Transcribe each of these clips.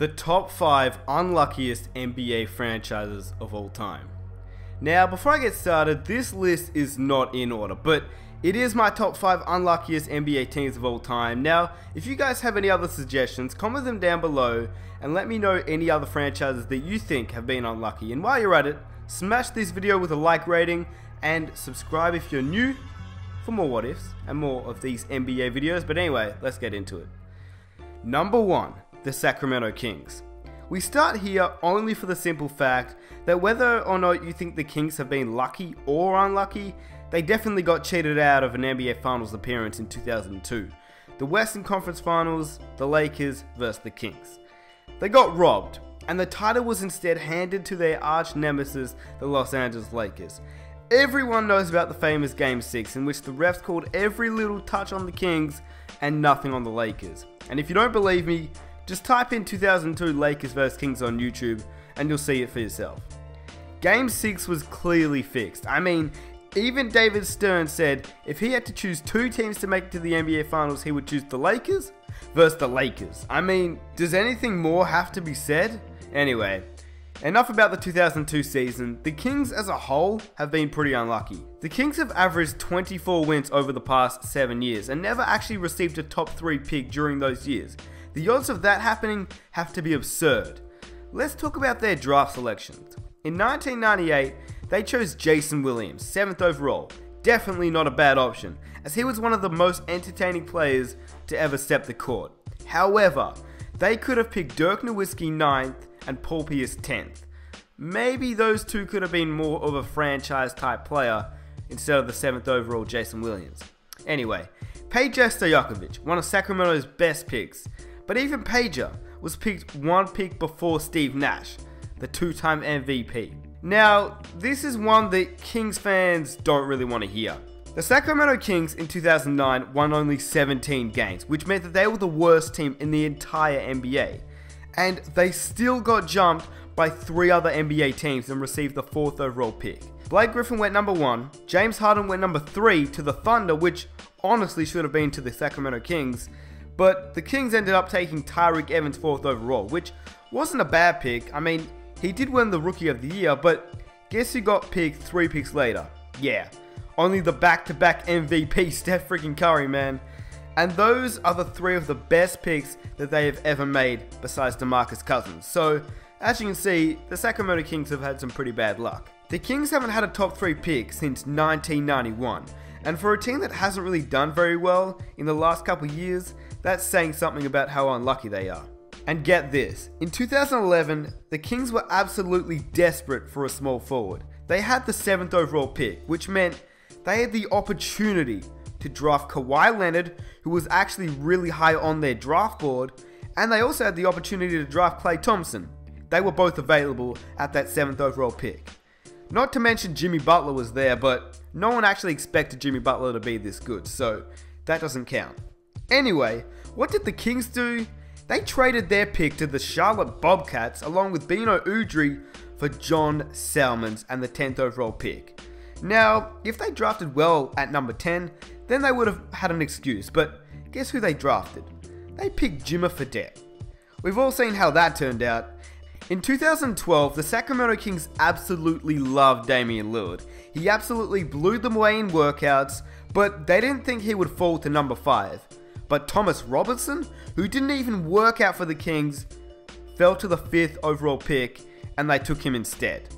the top 5 unluckiest NBA franchises of all time. Now, before I get started, this list is not in order, but it is my top 5 unluckiest NBA teams of all time. Now, if you guys have any other suggestions, comment them down below and let me know any other franchises that you think have been unlucky. And while you're at it, smash this video with a like rating and subscribe if you're new for more what ifs and more of these NBA videos. But anyway, let's get into it. Number 1, the Sacramento Kings. We start here only for the simple fact that whether or not you think the Kings have been lucky or unlucky, they definitely got cheated out of an NBA Finals appearance in 2002. The Western Conference Finals, the Lakers versus the Kings. They got robbed, and the title was instead handed to their arch nemesis, the Los Angeles Lakers. Everyone knows about the famous Game 6, in which the refs called every little touch on the Kings and nothing on the Lakers. And if you don't believe me, just type in 2002 Lakers vs Kings on YouTube and you'll see it for yourself. Game 6 was clearly fixed. I mean, even David Stern said if he had to choose two teams to make it to the NBA Finals, he would choose the Lakers versus the Lakers. I mean, does anything more have to be said? Anyway, enough about the 2002 season. The Kings as a whole have been pretty unlucky. The Kings have averaged 24 wins over the past 7 years and never actually received a top 3 pick during those years. The odds of that happening have to be absurd. Let's talk about their draft selections. In 1998, they chose Jason Williams, 7th overall. Definitely not a bad option, as he was one of the most entertaining players to ever step the court. However, they could have picked Dirk Nowitzki 9th and Paul Pierce 10th. Maybe those two could have been more of a franchise type player instead of the 7th overall Jason Williams. Anyway, Peja Stojakovic, one of Sacramento's best picks. But even Peja was picked one pick before Steve Nash, the two-time MVP. Now, this is one that Kings fans don't really want to hear. The Sacramento Kings in 2009 won only 17 games, which meant that they were the worst team in the entire NBA. And they still got jumped by 3 other NBA teams and received the 4th overall pick. Blake Griffin went number 1, James Harden went number 3 to the Thunder, which honestly should have been to the Sacramento Kings, but the Kings ended up taking Tyreek Evans 4th overall, which wasn't a bad pick. I mean, he did win the Rookie of the Year, but guess who got picked 3 picks later? Yeah, only the back-to-back MVP Steph freaking Curry, man. And those are the 3 of the best picks that they have ever made besides DeMarcus Cousins. So, as you can see, the Sacramento Kings have had some pretty bad luck. The Kings haven't had a top 3 pick since 1991. And for a team that hasn't really done very well in the last couple of years, that's saying something about how unlucky they are. And get this, in 2011, the Kings were absolutely desperate for a small forward. They had the 7th overall pick, which meant they had the opportunity to draft Kawhi Leonard, who was actually really high on their draft board, and they also had the opportunity to draft Klay Thompson. They were both available at that 7th overall pick. Not to mention Jimmy Butler was there, but no one actually expected Jimmy Butler to be this good, so that doesn't count. Anyway, what did the Kings do? They traded their pick to the Charlotte Bobcats along with Bino Udrih for John Salmons and the 10th overall pick. Now, if they drafted well at number 10, then they would have had an excuse, but guess who they drafted? They picked Jimmy Fredette. We've all seen how that turned out. In 2012, the Sacramento Kings absolutely loved Damian Lillard. He absolutely blew them away in workouts, but they didn't think he would fall to number 5. But Thomas Robinson, who didn't even work out for the Kings, fell to the 5th overall pick and they took him instead.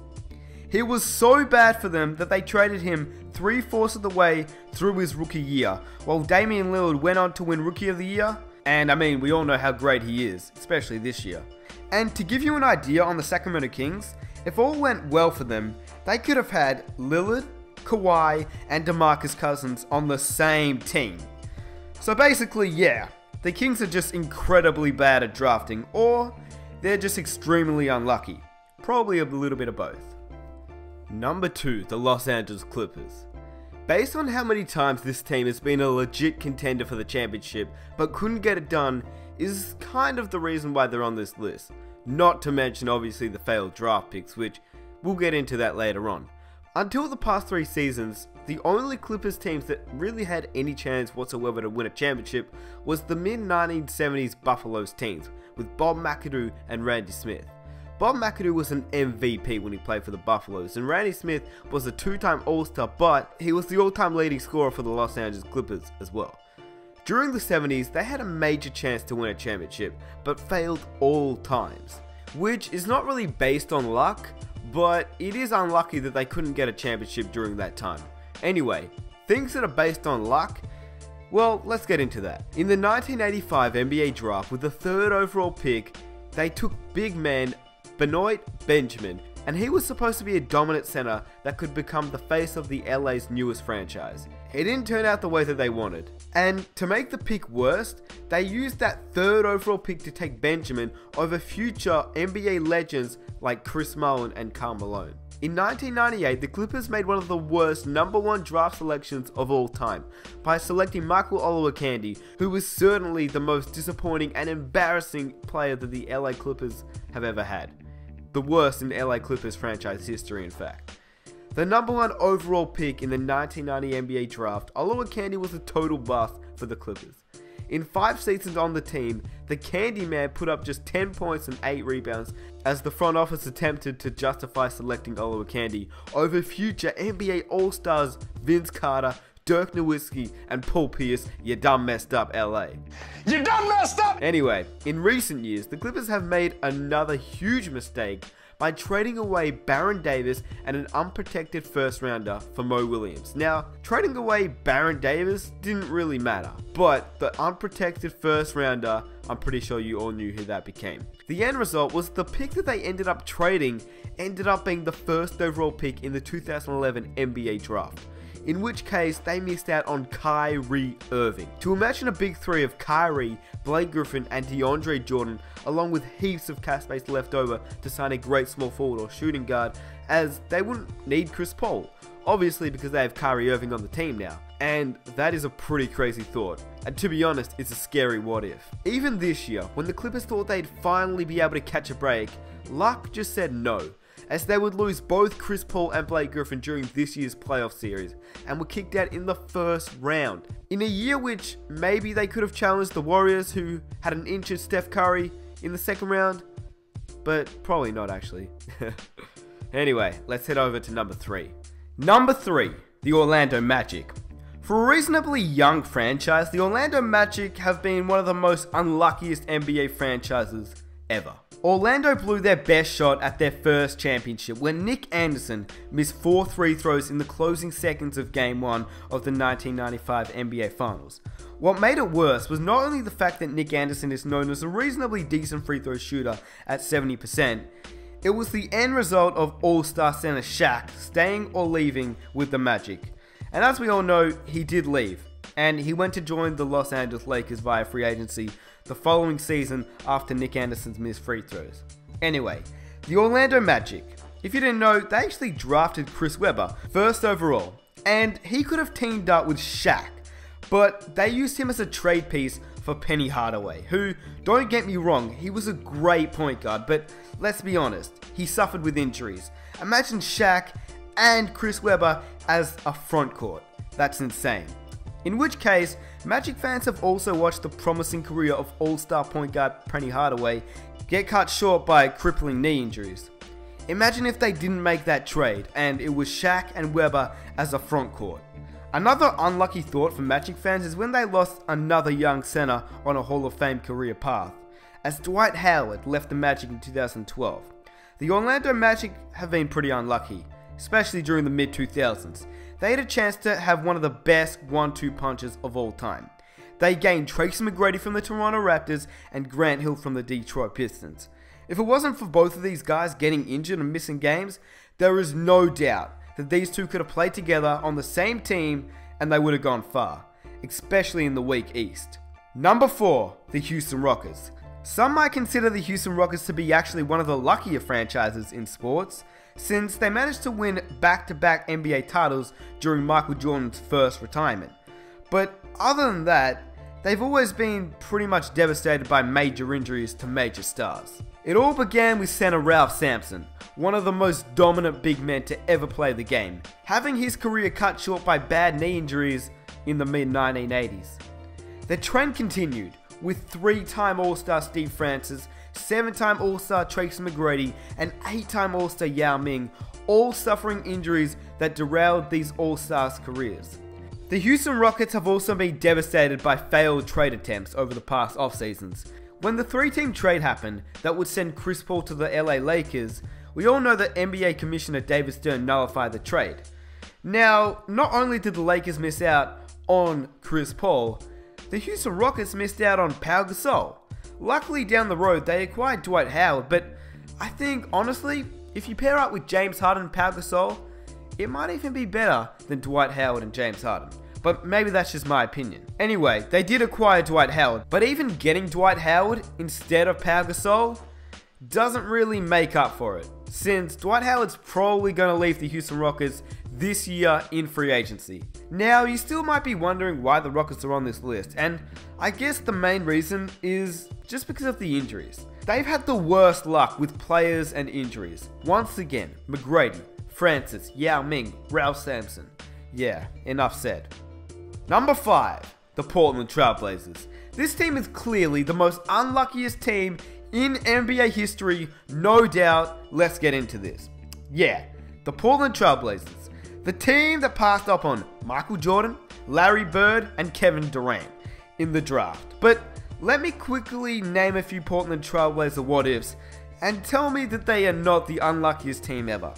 He was so bad for them that they traded him 3/4 of the way through his rookie year, while Damian Lillard went on to win Rookie of the Year, and I mean, we all know how great he is, especially this year. And to give you an idea on the Sacramento Kings, if all went well for them, they could have had Lillard, Kawhi, and DeMarcus Cousins on the same team. So basically, yeah, the Kings are just incredibly bad at drafting, or they're just extremely unlucky. Probably a little bit of both. Number 2, the Los Angeles Clippers. Based on how many times this team has been a legit contender for the championship, but couldn't get it done, is kind of the reason why they're on this list. Not to mention obviously the failed draft picks, which we'll get into that later on. Until the past 3 seasons, The only Clippers teams that really had any chance whatsoever to win a championship was the mid-1970s Buffalo's teams, with Bob McAdoo and Randy Smith. Bob McAdoo was an MVP when he played for the Buffaloes, and Randy Smith was a two-time All-Star, but he was the all-time leading scorer for the Los Angeles Clippers as well. During the 70s, they had a major chance to win a championship, but failed all times, which is not really based on luck, but it is unlucky that they couldn't get a championship during that time. Anyway, things that are based on luck, well, let's get into that. In the 1985 NBA draft, with the third overall pick, they took big man Benoit Benjamin, and he was supposed to be a dominant center that could become the face of the LA's newest franchise. It didn't turn out the way that they wanted, and to make the pick worse, they used that third overall pick to take Benjamin over future NBA legends like Chris Mullin and Karl Malone. In 1998, the Clippers made one of the worst #1 draft selections of all time by selecting Michael Olowokandi, who was certainly the most disappointing and embarrassing player that the LA Clippers have ever had. The worst in LA Clippers franchise history, in fact. The #1 overall pick in the 1990 NBA draft, Olowokandi was a total bust for the Clippers. In 5 seasons on the team, the Candyman put up just 10 points and 8 rebounds as the front office attempted to justify selecting Olowokandi over future NBA All-Stars Vince Carter, Dirk Nowitzki, and Paul Pierce. You done messed up, LA. You done messed up! Anyway, in recent years, the Clippers have made another huge mistake by trading away Baron Davis and an unprotected first-rounder for Mo Williams. Now, trading away Baron Davis didn't really matter, but the unprotected first-rounder, I'm pretty sure you all knew who that became. The end result was the pick that they ended up trading ended up being the first overall pick in the 2011 NBA draft, in which case they missed out on Kyrie Irving. To imagine a big three of Kyrie, Blake Griffin, and DeAndre Jordan, along with heaps of cash space left over to sign a great small forward or shooting guard, as they wouldn't need Chris Paul, obviously because they have Kyrie Irving on the team now. And that is a pretty crazy thought, and to be honest, it's a scary what if. Even this year, when the Clippers thought they'd finally be able to catch a break, luck just said no, as they would lose both Chris Paul and Blake Griffin during this year's playoff series, and were kicked out in the first round. In a year which maybe they could have challenged the Warriors, who had an injured Steph Curry, in the second round, but probably not actually. Anyway, let's head over to #3. #3, the Orlando Magic. For a reasonably young franchise, the Orlando Magic have been one of the most unluckiest NBA franchises ever. Orlando blew their best shot at their first championship when Nick Anderson missed 4 free throws in the closing seconds of Game 1 of the 1995 NBA Finals. What made it worse was not only the fact that Nick Anderson is known as a reasonably decent free throw shooter at 70%, it was the end result of All-Star center Shaq staying or leaving with the Magic. And as we all know, he did leave, and he went to join the Los Angeles Lakers via free agency the following season after Nick Anderson's missed free throws. Anyway, the Orlando Magic, if you didn't know, they actually drafted Chris Webber, first overall, and he could have teamed up with Shaq, but they used him as a trade piece for Penny Hardaway, who, don't get me wrong, he was a great point guard, but let's be honest, he suffered with injuries. Imagine Shaq and Chris Webber as a front court. That's insane. In which case, Magic fans have also watched the promising career of All-Star point guard Penny Hardaway get cut short by crippling knee injuries. Imagine if they didn't make that trade and it was Shaq and Webber as a front court. Another unlucky thought for Magic fans is when they lost another young center on a Hall of Fame career path, as Dwight Howard left the Magic in 2012. The Orlando Magic have been pretty unlucky, especially during the mid-2000s. They had a chance to have one of the best 1-2 punches of all time. They gained Tracy McGrady from the Toronto Raptors and Grant Hill from the Detroit Pistons. If it wasn't for both of these guys getting injured and missing games, there is no doubt that these two could have played together on the same team and they would have gone far, especially in the weak East. #4, the Houston Rockets. Some might consider the Houston Rockets to be actually one of the luckier franchises in sports, since they managed to win back-to-back NBA titles during Michael Jordan's first retirement. But other than that, they've always been pretty much devastated by major injuries to major stars. It all began with center Ralph Sampson, one of the most dominant big men to ever play the game, having his career cut short by bad knee injuries in the mid-1980s. The trend continued with 3-time All-Star Steve Francis, 7-time All-Star Tracy McGrady, and 8-time All-Star Yao Ming, all suffering injuries that derailed these All-Stars' careers. The Houston Rockets have also been devastated by failed trade attempts over the past off-seasons. When the 3-team trade happened that would send Chris Paul to the LA Lakers, we all know that NBA Commissioner David Stern nullified the trade. Now, not only did the Lakers miss out on Chris Paul, the Houston Rockets missed out on Pau Gasol. Luckily down the road they acquired Dwight Howard, but I think honestly, if you pair up with James Harden and Pau Gasol, it might even be better than Dwight Howard and James Harden. But maybe that's just my opinion. Anyway, they did acquire Dwight Howard, but even getting Dwight Howard instead of Pau Gasol doesn't really make up for it, since Dwight Howard's probably going to leave the Houston Rockets this year in free agency. Now, you still might be wondering why the Rockets are on this list, and I guess the main reason is just because of the injuries. They've had the worst luck with players and injuries. Once again, McGrady, Francis, Yao Ming, Ralph Sampson. Yeah, enough said. Number 5, the Portland Trailblazers. This team is clearly the most unluckiest team in NBA history, no doubt. Let's get into this. Yeah, the Portland Trailblazers. The team that passed up on Michael Jordan, Larry Bird, and Kevin Durant in the draft. But let me quickly name a few Portland Trailblazer what-ifs and tell me that they are not the unluckiest team ever.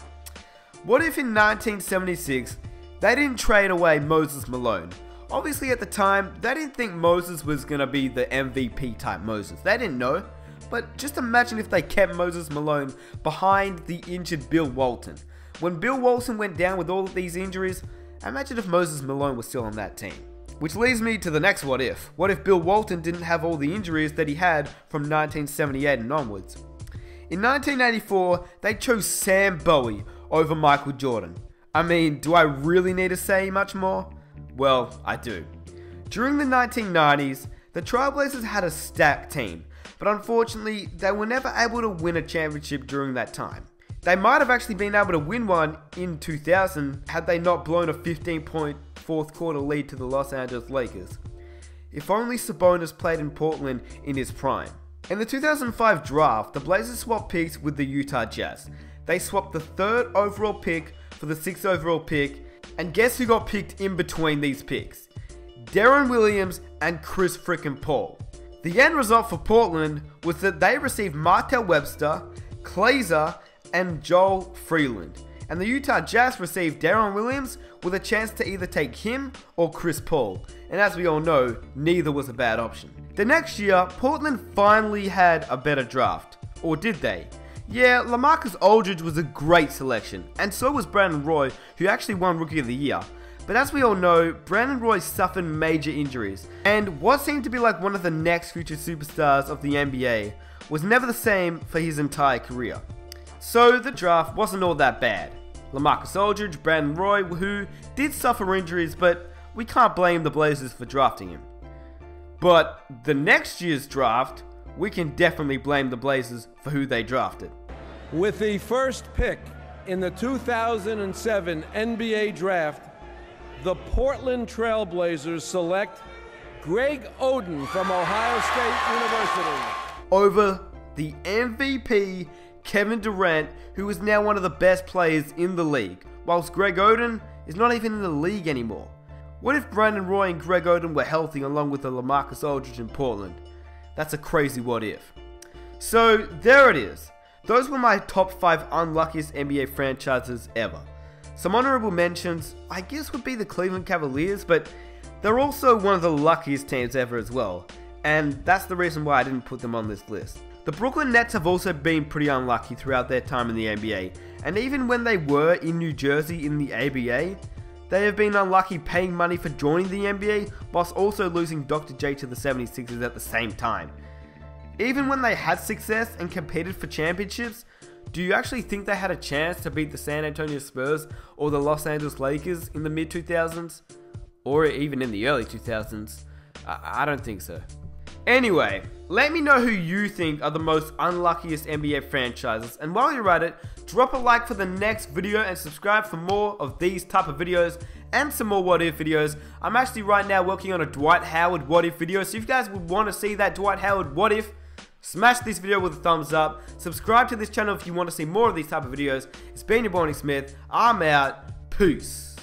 What if in 1976, they didn't trade away Moses Malone? Obviously at the time, they didn't think Moses was going to be the MVP type Moses. They didn't know. But just imagine if they kept Moses Malone behind the injured Bill Walton. When Bill Walton went down with all of these injuries, imagine if Moses Malone was still on that team. Which leads me to the next what if. What if Bill Walton didn't have all the injuries that he had from 1978 and onwards? In 1984, they chose Sam Bowie over Michael Jordan. I mean, do I really need to say much more? Well, I do. During the 1990s, the Trailblazers had a stacked team, but unfortunately, they were never able to win a championship during that time. They might have actually been able to win one in 2000 had they not blown a 15-point fourth-quarter lead to the Los Angeles Lakers. If only Sabonis played in Portland in his prime. In the 2005 draft, the Blazers swapped picks with the Utah Jazz. They swapped the 3rd overall pick for the 6th overall pick, and guess who got picked in between these picks? Deron Williams and Chris frickin' Paul. The end result for Portland was that they received Martel Webster, Glazer, and Joel Freeland. And the Utah Jazz received Deron Williams with a chance to either take him or Chris Paul. And as we all know, neither was a bad option. The next year, Portland finally had a better draft. Or did they? Yeah, LaMarcus Aldridge was a great selection. And so was Brandon Roy, who actually won Rookie of the Year. But as we all know, Brandon Roy suffered major injuries. And what seemed to be like one of the next future superstars of the NBA was never the same for his entire career. So the draft wasn't all that bad. LaMarcus Aldridge, Brandon Roy, who did suffer injuries, but we can't blame the Blazers for drafting him. But the next year's draft, we can definitely blame the Blazers for who they drafted. With the first pick in the 2007 NBA draft, the Portland Trailblazers select Greg Oden from Ohio State University over the MVP, Kevin Durant, who is now one of the best players in the league, whilst Greg Oden is not even in the league anymore. What if Brandon Roy and Greg Oden were healthy along with the LaMarcus Aldridge in Portland? That's a crazy what if. So there it is. Those were my top 5 unluckiest NBA franchises ever. Some honorable mentions I guess would be the Cleveland Cavaliers, but they're also one of the luckiest teams ever as well, and that's the reason why I didn't put them on this list. The Brooklyn Nets have also been pretty unlucky throughout their time in the NBA, and even when they were in New Jersey in the ABA, they have been unlucky paying money for joining the NBA whilst also losing Dr. J to the 76ers at the same time. Even when they had success and competed for championships, do you actually think they had a chance to beat the San Antonio Spurs or the Los Angeles Lakers in the mid-2000s? Or even in the early 2000s? I don't think so. Anyway, let me know who you think are the most unluckiest NBA franchises, and while you're at it, drop a like for the next video and subscribe for more of these type of videos and some more what if videos. I'm actually right now working on a Dwight Howard what if video, so if you guys would want to see that Dwight Howard what if, smash this video with a thumbs up, subscribe to this channel if you want to see more of these type of videos. It's been your boy Nick Smith, I'm out, peace.